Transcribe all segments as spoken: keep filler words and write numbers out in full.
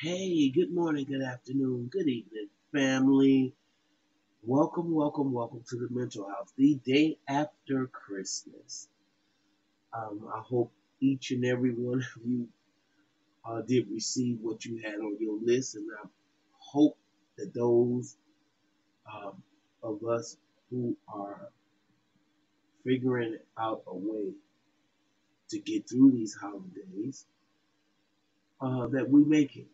Hey, good morning, good afternoon, good evening, family. Welcome, welcome, welcome to the Mental House, the day after Christmas. Um, I hope each and every one of you uh, did receive what you had on your list, and I hope that those um, of us who are figuring out a way to get through these holidays, uh, that we make it.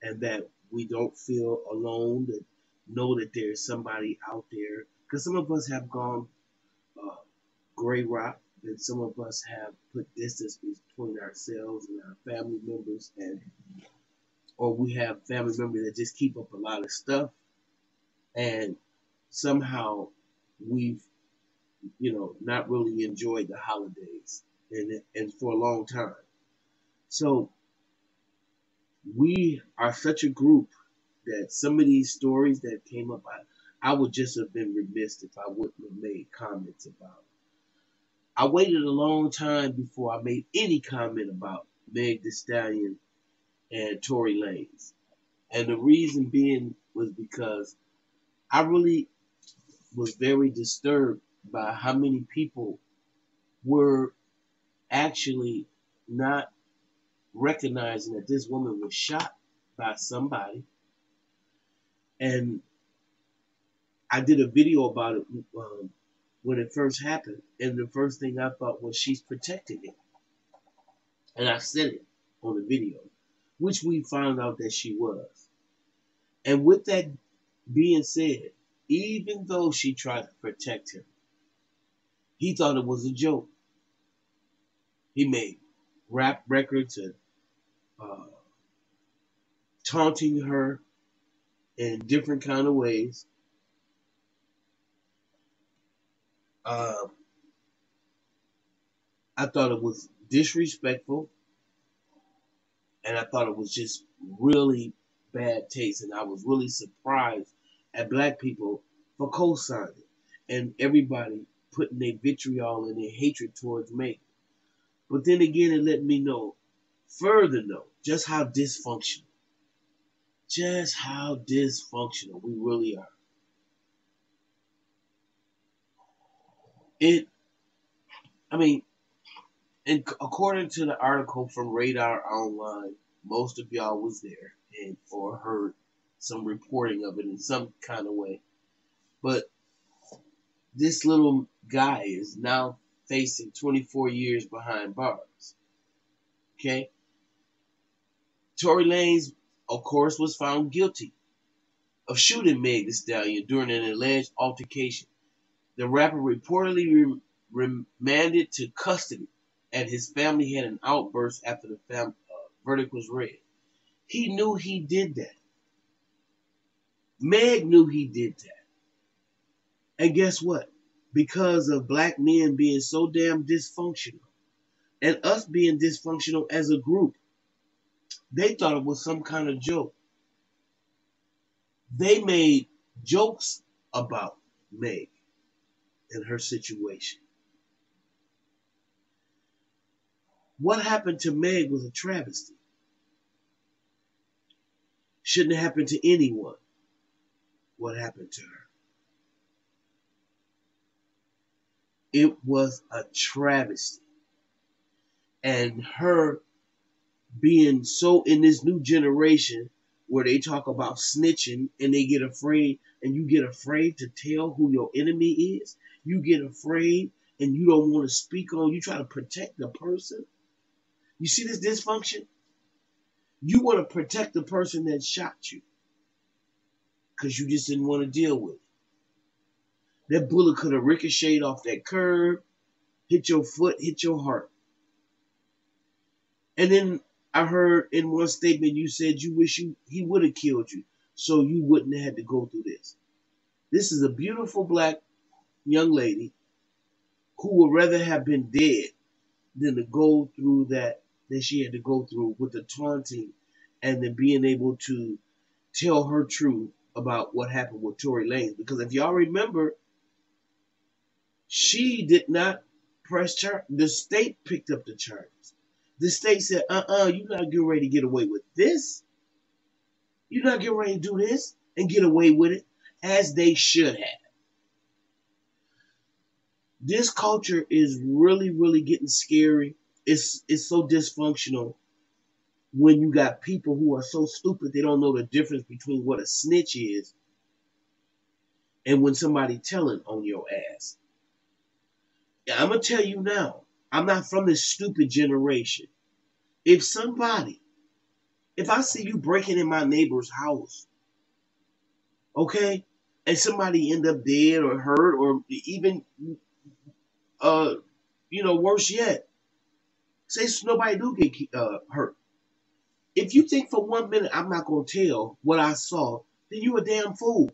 And that we don't feel alone, that know that there's somebody out there. Because some of us have gone uh, gray rock, and some of us have put distance between ourselves and our family members, and or we have family members that just keep up a lot of stuff, and somehow we've, you know, not really enjoyed the holidays, and and for a long time. So we are such a group that some of these stories that came up, I, I would just have been remiss if I wouldn't have made comments about. I waited a long time before I made any comment about Meg Thee Stallion and Tory Lanez. And the reason being was because I really was very disturbed by how many people were actually not recognizing that this woman was shot by somebody. And I did a video about it um, when it first happened, and the first thing I thought was, she's protecting it. And I said it on the video, which we found out that she was. And with that being said, even though she tried to protect him, he thought it was a joke. He made rap records and uh, taunting her in different kind of ways. Um, I thought it was disrespectful, and I thought it was just really bad taste, and I was really surprised at black people for co-signing and everybody putting their vitriol and their hatred towards Meg. But then again, it let me know, further know, just how dysfunctional, just how dysfunctional we really are. It, I mean, and according to the article from Radar Online, most of y'all was there and or heard some reporting of it in some kind of way. But this little guy is now facing twenty-four years behind bars. Okay? Tory Lanez, of course, was found guilty of shooting Meg Thee Stallion during an alleged altercation. The rapper reportedly rem remanded to custody, and his family had an outburst after the fam uh, verdict was read. He knew he did that. Meg knew he did that. And guess what? Because of black men being so damn dysfunctional, and us being dysfunctional as a group, they thought it was some kind of joke. They made jokes about Meg and her situation. What happened to Meg was a travesty. Shouldn't have happened to anyone. What happened to her? It was a travesty. And her being so in this new generation where they talk about snitching and they get afraid, and you get afraid to tell who your enemy is. You get afraid and you don't want to speak on. You try to protect the person. You see this dysfunction? You want to protect the person that shot you because you just didn't want to deal with it. That bullet could have ricocheted off that curb, hit your foot, hit your heart. And then I heard in one statement you said you wish you, he would have killed you so you wouldn't have had to go through this. This is a beautiful black young lady who would rather have been dead than to go through that, that she had to go through with the taunting and then being able to tell her truth about what happened with Tory Lanez. Because if y'all remember, she did not press charge. The state picked up the charges. The state said, uh-uh, you're not getting ready to get away with this. You're not getting ready to do this and get away with it, as they should have. This culture is really, really getting scary. It's it's so dysfunctional when you got people who are so stupid they don't know the difference between what a snitch is and when somebody telling on your ass. Yeah, I'm going to tell you now, I'm not from this stupid generation. If somebody, if I see you breaking in my neighbor's house, okay, and somebody end up dead or hurt or even, uh, you know, worse yet, say nobody do get uh, hurt. If you think for one minute I'm not going to tell what I saw, then you a damn fool.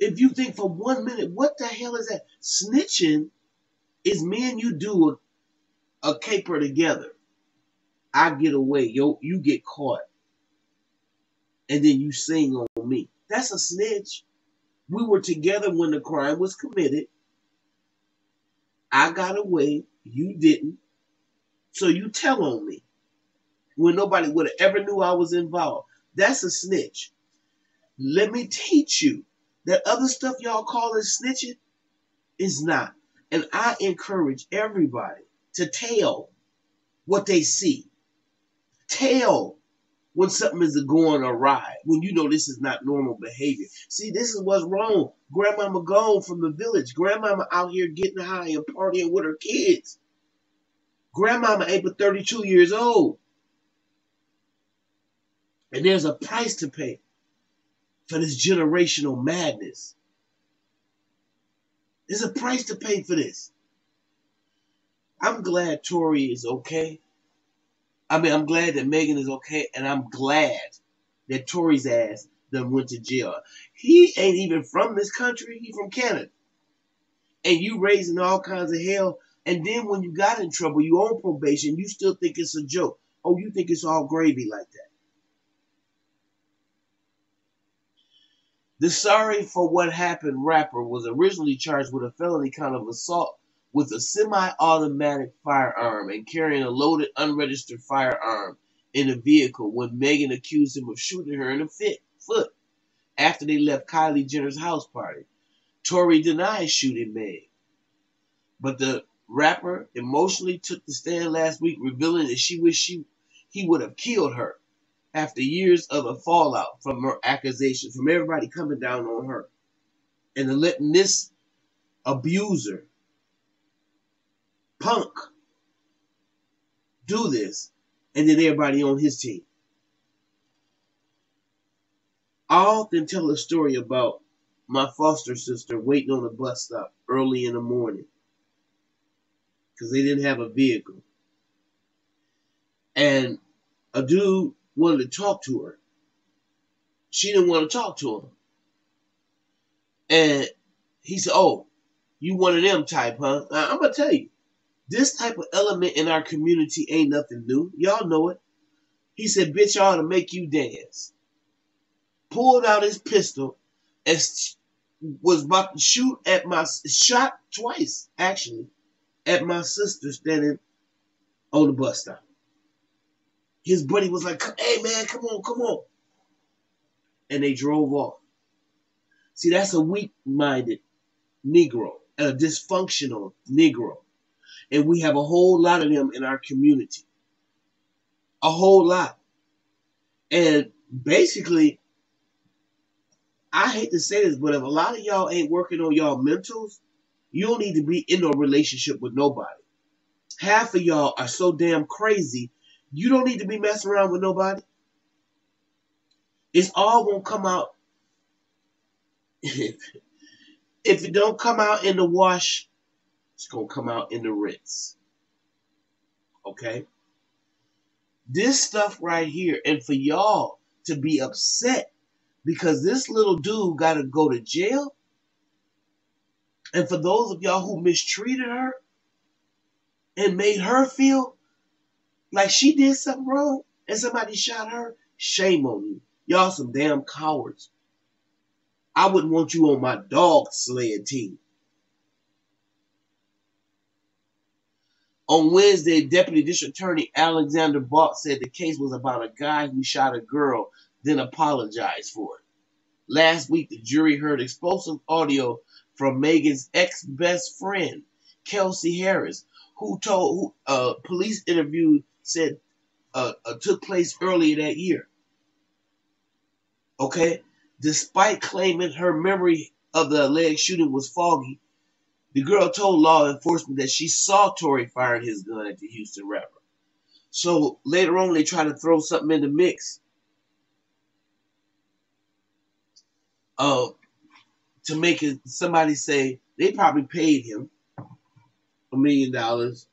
If you think for one minute, what the hell is that? Snitching is me and you do a, a caper together. I get away, yo, you get caught. And then you sing on me. That's a snitch. We were together when the crime was committed. I got away. You didn't. So you tell on me. When nobody would have ever knew I was involved. That's a snitch. Let me teach you that other stuff y'all call it snitching is not. And I encourage everybody to tell what they see. Tell when something is going awry, when you know this is not normal behavior. See, this is what's wrong. Grandmama gone from the village. Grandmama out here getting high and partying with her kids. Grandmama ain't but thirty-two years old. And there's a price to pay for this generational madness. There's a price to pay for this. I'm glad Tory is okay. I mean, I'm glad that Megan is okay, and I'm glad that Tory's ass done went to jail. He ain't even from this country. He from Canada. And you raising all kinds of hell, and then when you got in trouble, you on probation, you still think it's a joke. Oh, you think it's all gravy like that. The Sorry for What Happened rapper was originally charged with a felony count of assault with a semi-automatic firearm and carrying a loaded, unregistered firearm in a vehicle when Megan accused him of shooting her in the fit, foot after they left Kylie Jenner's house party. Tory denies shooting Meg, but the rapper emotionally took the stand last week, revealing that she wished she, he would have killed her after years of a fallout from her accusations, from everybody coming down on her and then letting this abuser punk do this, and then everybody on his team. I often tell a story about my foster sister waiting on a bus stop early in the morning because they didn't have a vehicle. And a dude wanted to talk to her. She didn't want to talk to him. And he said, oh, you one of them type, huh? Now, I'm going to tell you, this type of element in our community ain't nothing new. Y'all know it. He said, bitch, I ought to make you dance. Pulled out his pistol and was about to shoot at my, shot twice, actually, at my sister standing on the bus stop. His buddy was like, hey, man, come on, come on. And they drove off. See, that's a weak-minded Negro, a dysfunctional Negro. And we have a whole lot of them in our community. A whole lot. And basically, I hate to say this, but if a lot of y'all ain't working on y'all mentals, you don't need to be in a relationship with nobody. Half of y'all are so damn crazy, you don't need to be messing around with nobody. It's all going to come out. If it don't come out in the wash, it's going to come out in the rinse. Okay? This stuff right here, and for y'all to be upset because this little dude got to go to jail, and for those of y'all who mistreated her and made her feel like she did something wrong and somebody shot her, shame on you. Y'all some damn cowards. I wouldn't want you on my dog slaying team. On Wednesday, Deputy District Attorney Alexander Balt said the case was about a guy who shot a girl, then apologized for it. Last week, the jury heard explosive audio from Megan's ex-best friend, Kelsey Harris, who told who, uh, police interview said uh, uh, took place earlier that year. Okay? Despite claiming her memory of the alleged shooting was foggy, the girl told law enforcement that she saw Tory firing his gun at the Houston rapper. So later on, they try to throw something in the mix uh, to make it, somebody say they probably paid him a million dollars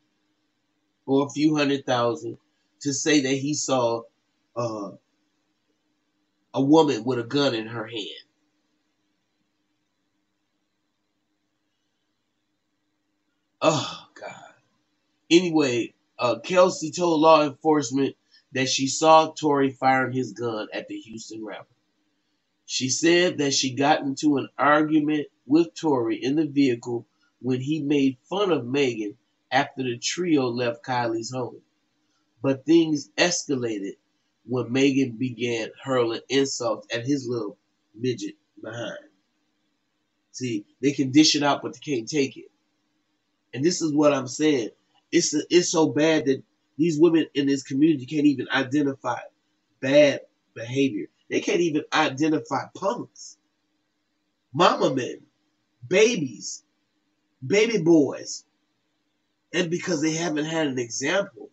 or a few hundred thousand to say that he saw uh, a woman with a gun in her hand. Oh, God. Anyway, uh, Kelsey told law enforcement that she saw Tory firing his gun at the Houston rapper. She said that she got into an argument with Tory in the vehicle when he made fun of Megan after the trio left Kylie's home. But things escalated when Megan began hurling insults at his little midget behind. See, they can dish it out, but they can't take it. And this is what I'm saying. It's a, it's so bad that these women in this community can't even identify bad behavior. They can't even identify punks, mama men, babies, baby boys. And because they haven't had an example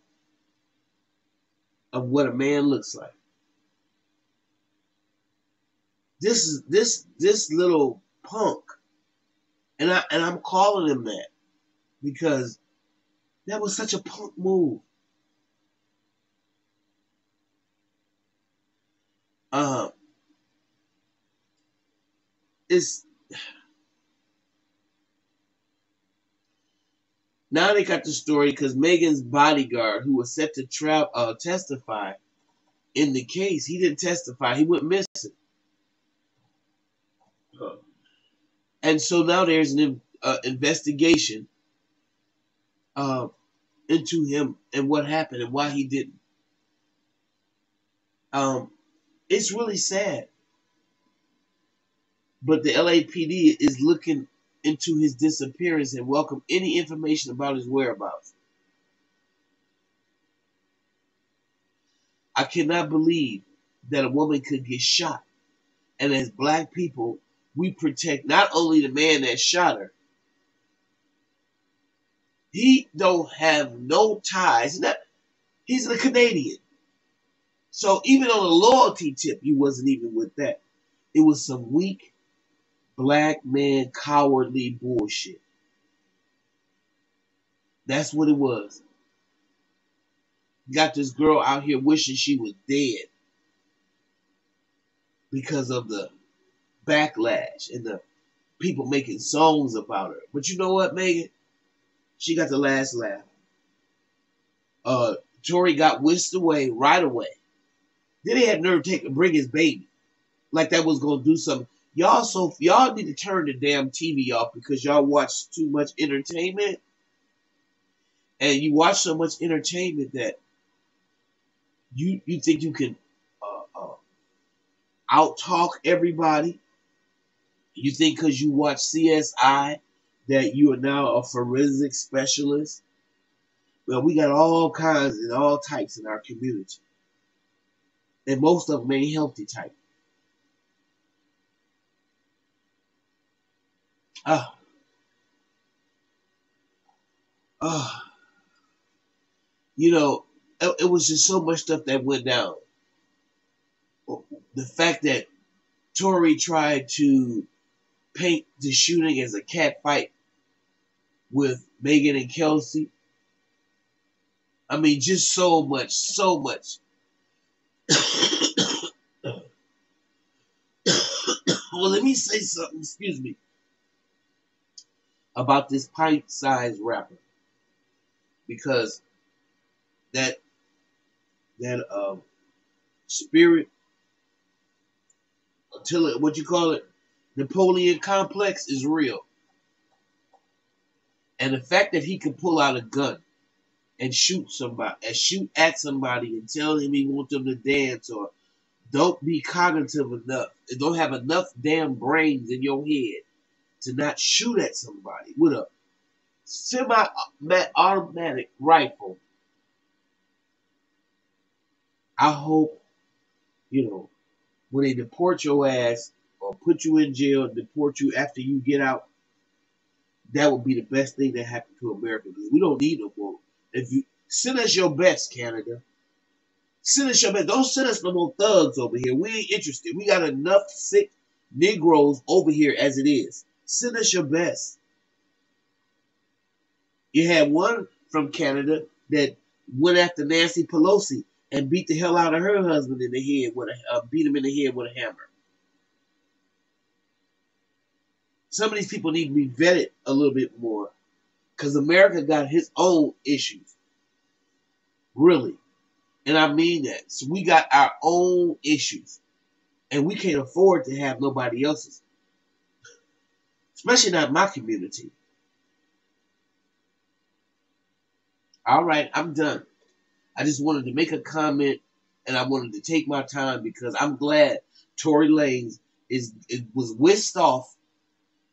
of what a man looks like. This is this this little punk, and I and I'm calling him that. Because that was such a punk move. Uh, it's now they got the story because Megan's bodyguard, who was set to tra- uh, testify in the case, he didn't testify. He went missing, and so now there's an uh, investigation. Uh, into him and what happened and why he didn't. Um, it's really sad. But the L A P D is looking into his disappearance and welcome any information about his whereabouts. I cannot believe that a woman could get shot. And as black people, we protect not only the man that shot her, he don't have no ties. He's, not, he's a Canadian. So even on a loyalty tip, you wasn't even with that. It was some weak, black man, cowardly bullshit. That's what it was. Got this girl out here wishing she was dead because of the backlash and the people making songs about her. But you know what, Megan? She got the last laugh. Uh, Tory got whisked away right away. Then they had nerve to take, bring his baby. Like that was going to do something. Y'all so y'all need to turn the damn T V off because y'all watch too much entertainment. And you watch so much entertainment that you, you think you can uh, uh, out-talk everybody. You think because you watch C S I that you are now a forensic specialist. Well, we got all kinds and all types in our community. And most of them ain't healthy type. Ah. Ah. You know, it, it was just so much stuff that went down. The fact that Tory tried to paint the shooting as a cat fight with Megan and Kelsey. I mean, just so much, so much. Well, let me say something, excuse me, about this pint-sized rapper. Because that, that uh, spirit, until it, what you call it, Napoleon complex is real. And the fact that he could pull out a gun and shoot somebody, and shoot at somebody, and tell him he wants them to dance, or don't be cognitive enough, and don't have enough damn brains in your head to not shoot at somebody with a semi-automatic rifle. I hope, you know, when they deport your ass or put you in jail, deport you after you get out, that would be the best thing that happened to America, because we don't need no more. If you send us your best, Canada, send us your best. Don't send us no more thugs over here. We ain't interested. We got enough sick Negroes over here as it is. Send us your best. You had one from Canada that went after Nancy Pelosi and beat the hell out of her husband in the head with a uh, beat him in the head with a hammer. Some of these people need to be vetted a little bit more, because America got his own issues, really, and I mean that. So we got our own issues, and we can't afford to have nobody else's, especially not my community. All right, I'm done. I just wanted to make a comment, and I wanted to take my time, because I'm glad Tory Lanez is it was whisked off.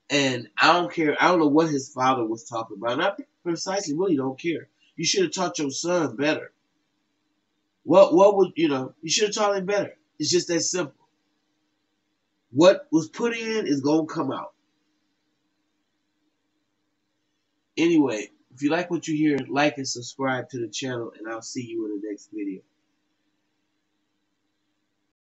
And I don't care. I don't know what his father was talking about. And I precisely really don't care. You should have taught your son better. What what would, you know, you should have taught him better. It's just that simple. What was put in is going to come out. Anyway, if you like what you hear, like and subscribe to the channel, and I'll see you in the next video.